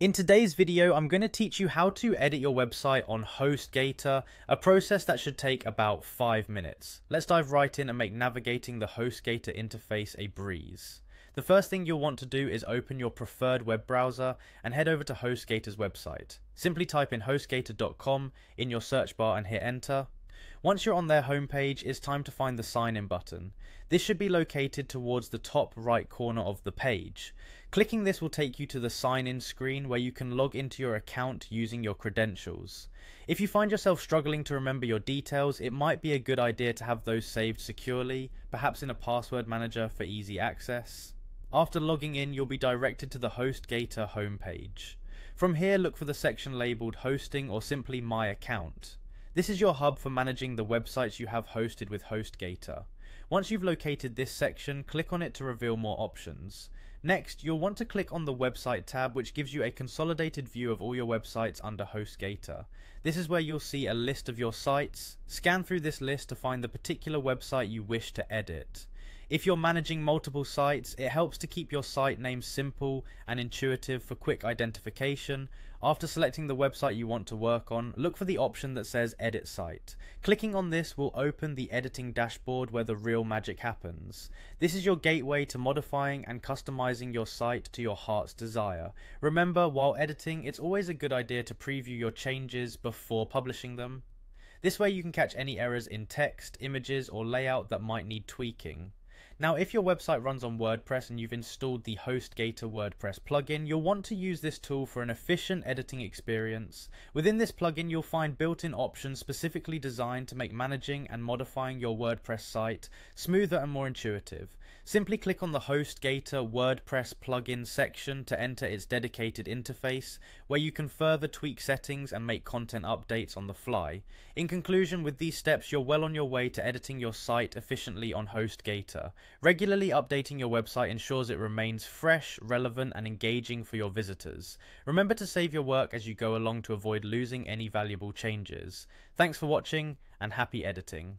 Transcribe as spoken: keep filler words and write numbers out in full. In today's video, I'm going to teach you how to edit your website on HostGator, a process that should take about five minutes. Let's dive right in and make navigating the HostGator interface a breeze. The first thing you'll want to do is open your preferred web browser and head over to HostGator's website. Simply type in HostGator dot com in your search bar and hit enter. Once you're on their homepage, it's time to find the sign in button. This should be located towards the top right corner of the page. Clicking this will take you to the sign in screen where you can log into your account using your credentials. If you find yourself struggling to remember your details, it might be a good idea to have those saved securely, perhaps in a password manager for easy access. After logging in, you'll be directed to the HostGator homepage. From here, look for the section labeled Hosting or simply My Account. This is your hub for managing the websites you have hosted with HostGator. Once you've located this section, click on it to reveal more options. Next, you'll want to click on the Website tab, which gives you a consolidated view of all your websites under HostGator. This is where you'll see a list of your sites. Scan through this list to find the particular website you wish to edit. If you're managing multiple sites, it helps to keep your site name simple and intuitive for quick identification. After selecting the website you want to work on, look for the option that says Edit Site. Clicking on this will open the editing dashboard where the real magic happens. This is your gateway to modifying and customizing your site to your heart's desire. Remember, while editing, it's always a good idea to preview your changes before publishing them. This way you can catch any errors in text, images, or layout that might need tweaking. Now, if your website runs on WordPress and you've installed the HostGator WordPress plugin, you'll want to use this tool for an efficient editing experience. Within this plugin, you'll find built-in options specifically designed to make managing and modifying your WordPress site smoother and more intuitive. Simply click on the HostGator WordPress plugin section to enter its dedicated interface, where you can further tweak settings and make content updates on the fly. In conclusion, with these steps, you're well on your way to editing your site efficiently on HostGator. Regularly updating your website ensures it remains fresh, relevant, and engaging for your visitors. Remember to save your work as you go along to avoid losing any valuable changes. Thanks for watching, and happy editing.